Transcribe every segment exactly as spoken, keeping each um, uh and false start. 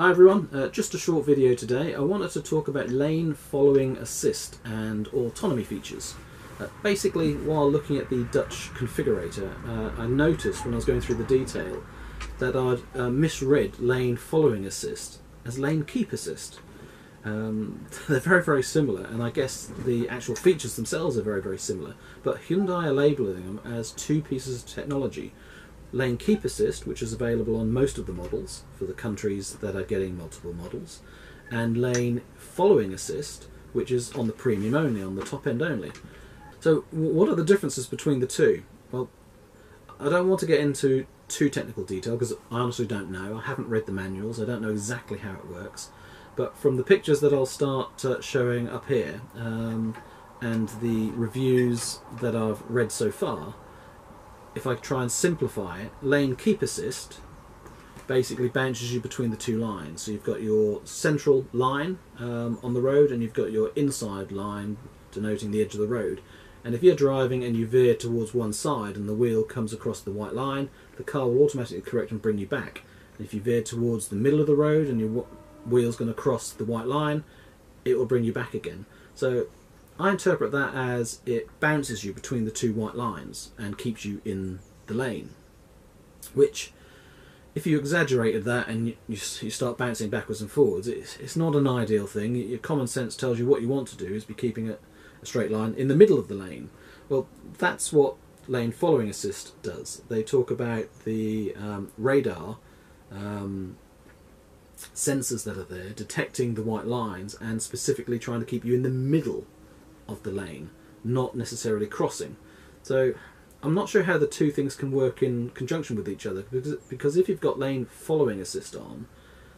Hi everyone, uh, just a short video today. I wanted to talk about lane following assist and autonomy features. Uh, basically, while looking at the Dutch configurator, uh, I noticed when I was going through the detail that I'd uh, misread lane following assist as lane keep assist. Um, they're very, very similar, and I guess the actual features themselves are very, very similar, but Hyundai are labelling them as two pieces of technology. Lane keep assist, which is available on most of the models for the countries that are getting multiple models, and lane following assist, which is on the premium only, on the top end only. So what are the differences between the two? Well, I don't want to get into too technical detail because I honestly don't know. I haven't read the manuals, I don't know exactly how it works, but from the pictures that I'll start uh, showing up here um, and the reviews that I've read so far, if I try and simplify it, lane keep assist basically bounces you between the two lines. So you've got your central line um, on the road, and you've got your inside line denoting the edge of the road. And if you're driving and you veer towards one side and the wheel comes across the white line, the car will automatically correct and bring you back. And if you veer towards the middle of the road and your wheel's going to cross the white line, it will bring you back again. So I interpret that as it bounces you between the two white lines and keeps you in the lane, which, if you exaggerated that and you, you start bouncing backwards and forwards, it's, it's not an ideal thing. Your common sense tells you what you want to do is be keeping a, a straight line in the middle of the lane. Well, that's what lane following assist does. They talk about the um, radar um, sensors that are there detecting the white lines and specifically trying to keep you in the middle of the lane, not necessarily crossing. So I'm not sure how the two things can work in conjunction with each other, because, because if you've got lane following assist on,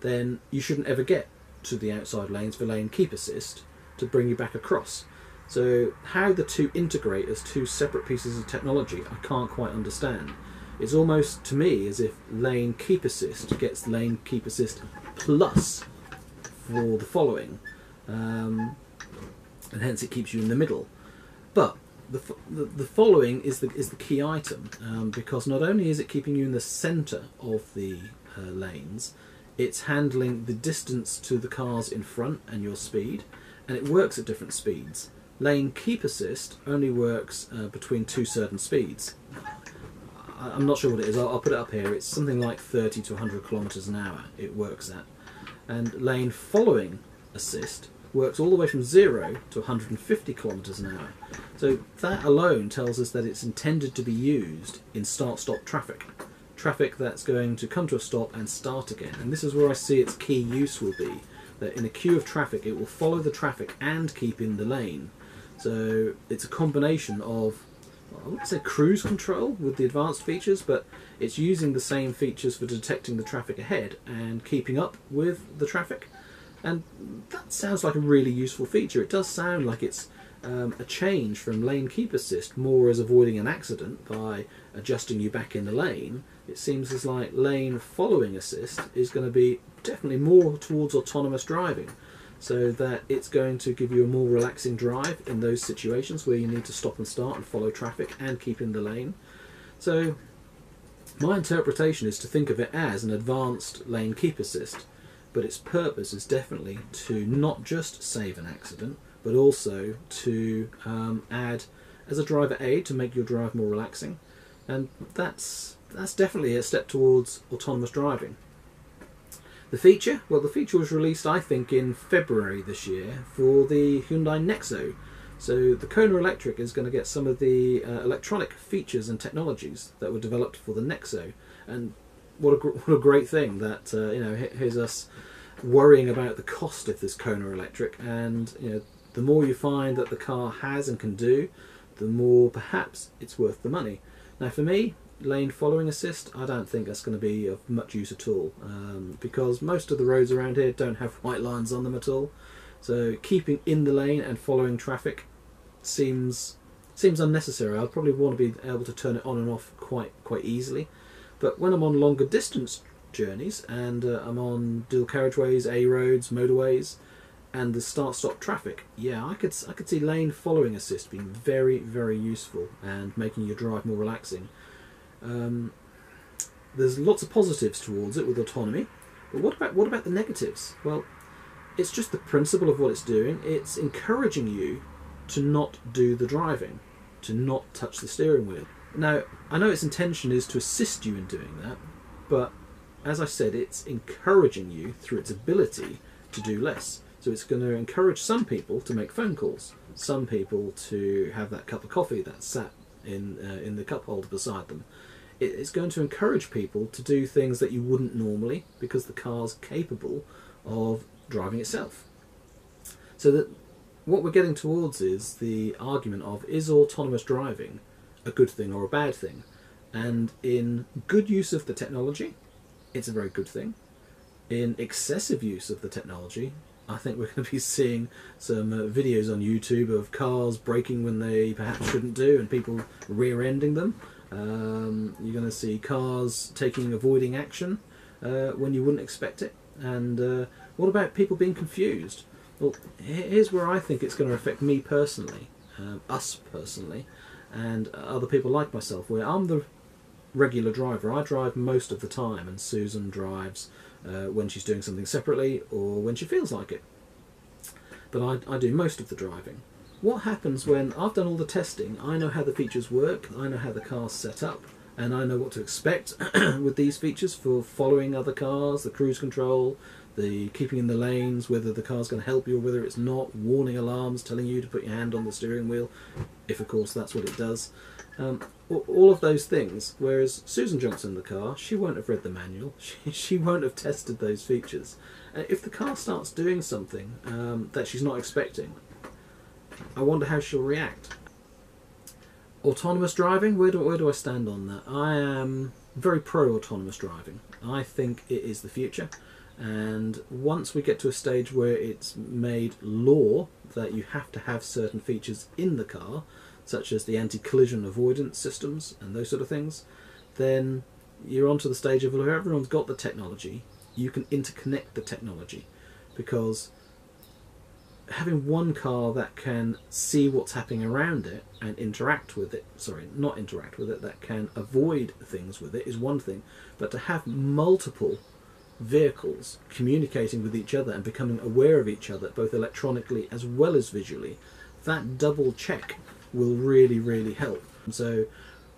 then you shouldn't ever get to the outside lanes for lane keep assist to bring you back across. So how the two integrate as two separate pieces of technology, I can't quite understand. It's almost to me as if lane keep assist gets lane keep assist plus for the following. Um, and hence it keeps you in the middle. But the, the, the following is the, is the key item, um, because not only is it keeping you in the centre of the uh, lanes, it's handling the distance to the cars in front and your speed, and it works at different speeds. Lane keep assist only works uh, between two certain speeds. I, I'm not sure what it is, I'll, I'll put it up here. It's something like thirty to one hundred kilometres an hour it works at. And lane following assist works all the way from zero to one hundred fifty kilometers an hour. So that alone tells us that it's intended to be used in start-stop traffic. Traffic that's going to come to a stop and start again. And this is where I see its key use will be. That in a queue of traffic, it will follow the traffic and keep in the lane. So it's a combination of, well, I wouldn't say cruise control with the advanced features, but it's using the same features for detecting the traffic ahead and keeping up with the traffic. And that sounds like a really useful feature. It does sound like it's um, a change from lane keep assist, more as avoiding an accident by adjusting you back in the lane. It seems as like lane following assist is going to be definitely more towards autonomous driving, so that it's going to give you a more relaxing drive in those situations where you need to stop and start and follow traffic and keep in the lane. So my interpretation is to think of it as an advanced lane keep assist, but its purpose is definitely to not just save an accident, but also to um, add as a driver aid to make your drive more relaxing. And that's, that's definitely a step towards autonomous driving. The feature? Well, the feature was released, I think, in February this year for the Hyundai Nexo. So the Kona Electric is going to get some of the uh, electronic features and technologies that were developed for the Nexo. And What a, what a great thing that, uh, you know, here's us worrying about the cost of this Kona Electric, and, you know, the more you find that the car has and can do, the more perhaps it's worth the money. Now for me, lane following assist, I don't think that's going to be of much use at all, um, because most of the roads around here don't have white lines on them at all. So keeping in the lane and following traffic seems, seems unnecessary. I'll probably want to be able to turn it on and off quite, quite easily. But when I'm on longer distance journeys, and uh, I'm on dual carriageways, A roads, motorways, and the start-stop traffic, yeah, I could, I could see lane following assist being very, very useful and making your drive more relaxing. Um, there's lots of positives towards it with autonomy. But what about, what about the negatives? Well, it's just the principle of what it's doing. It's encouraging you to not do the driving, to not touch the steering wheel. Now, I know its intention is to assist you in doing that, but as I said, it's encouraging you through its ability to do less. So it's going to encourage some people to make phone calls, some people to have that cup of coffee that's sat in, uh, in the cup holder beside them. It's going to encourage people to do things that you wouldn't normally, because the car's capable of driving itself. So that what we're getting towards is the argument of, is autonomous driving a good thing or a bad thing? And in good use of the technology, it's a very good thing. In excessive use of the technology, I think we're going to be seeing some uh, videos on YouTube of cars braking when they perhaps shouldn't do, and people rear-ending them. Um, you're going to see cars taking avoiding action uh, when you wouldn't expect it. And uh, what about people being confused? Well, here's where I think it's going to affect me personally, um, us personally, and other people like myself, where I'm the regular driver. I drive most of the time, and Susan drives uh, when she's doing something separately or when she feels like it. But I, I do most of the driving. What happens when I've done all the testing, I know how the features work, I know how the car's set up, and I know what to expect with these features for following other cars, the cruise control, the keeping in the lanes, whether the car's going to help you or whether it's not, warning alarms, telling you to put your hand on the steering wheel, if of course that's what it does. Um, all of those things, whereas Susan jumps in the car, she won't have read the manual, she, she won't have tested those features. Uh, if the car starts doing something um, that she's not expecting, I wonder how she'll react. Autonomous driving, where do, where do I stand on that? I am very pro autonomous driving. I think it is the future, and once we get to a stage where it's made law that you have to have certain features in the car, such as the anti-collision avoidance systems and those sort of things, then you're onto the stage of, well, everyone's got the technology, you can interconnect the technology, because having one car that can see what's happening around it and interact with it, sorry, not interact with it, that can avoid things with it is one thing, but to have multiple vehicles communicating with each other and becoming aware of each other, both electronically as well as visually, that double check will really, really help. So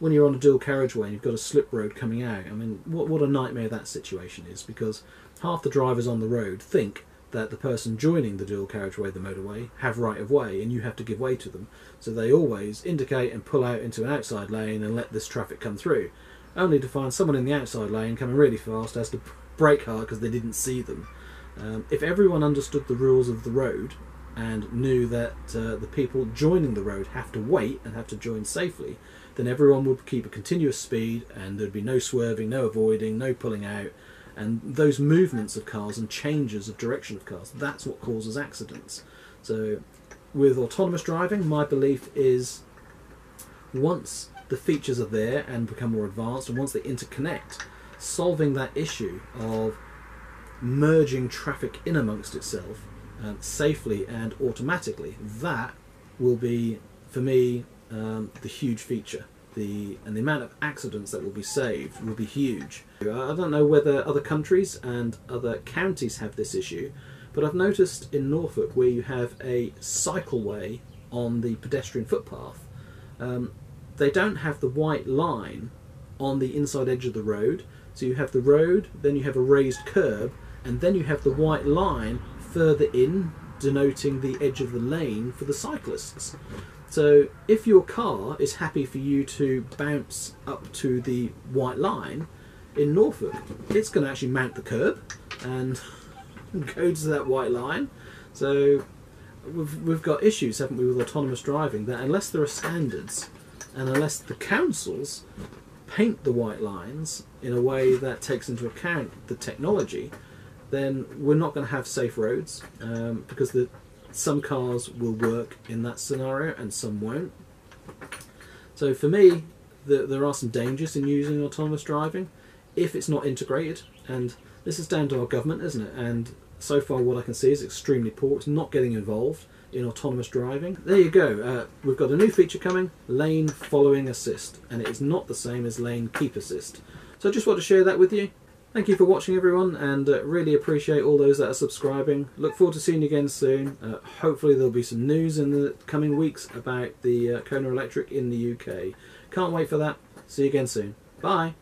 when you're on a dual carriageway and you've got a slip road coming out, I mean, what, what a nightmare that situation is, because half the drivers on the road think that the person joining the dual carriageway, the motorway, have right of way and you have to give way to them. So they always indicate and pull out into an outside lane and let this traffic come through, only to find someone in the outside lane coming really fast has to brake hard because they didn't see them. Um, if everyone understood the rules of the road and knew that uh, the people joining the road have to wait and have to join safely, then everyone would keep a continuous speed and there'd be no swerving, no avoiding, no pulling out. And those movements of cars and changes of direction of cars, that's what causes accidents. So with autonomous driving, my belief is once the features are there and become more advanced, and once they interconnect, solving that issue of merging traffic in amongst itself uh, safely and automatically, that will be, for me, um, the huge feature. The, and the amount of accidents that will be saved will be huge. I don't know whether other countries and other counties have this issue, but I've noticed in Norfolk, where you have a cycleway on the pedestrian footpath, um, they don't have the white line on the inside edge of the road. So you have the road, then you have a raised curb, and then you have the white line further in, denoting the edge of the lane for the cyclists. So if your car is happy for you to bounce up to the white line, in Norfolk, it's going to actually mount the curb and go to that white line. So we've, we've got issues, haven't we, with autonomous driving, that unless there are standards and unless the councils paint the white lines in a way that takes into account the technology, then we're not going to have safe roads, um, because the some cars will work in that scenario and some won't. So for me, the, there are some dangers in using autonomous driving if it's not integrated, and this is down to our government, isn't it? And so far what I can see is extremely poor. It's not getting involved in autonomous driving. There you go. Uh, we've got a new feature coming, lane following assist, and it is not the same as lane keep assist. So I just want to share that with you. Thank you for watching, everyone, and uh, really appreciate all those that are subscribing. Look forward to seeing you again soon. Uh, hopefully there'll be some news in the coming weeks about the uh, Kona Electric in the U K. Can't wait for that. See you again soon. Bye.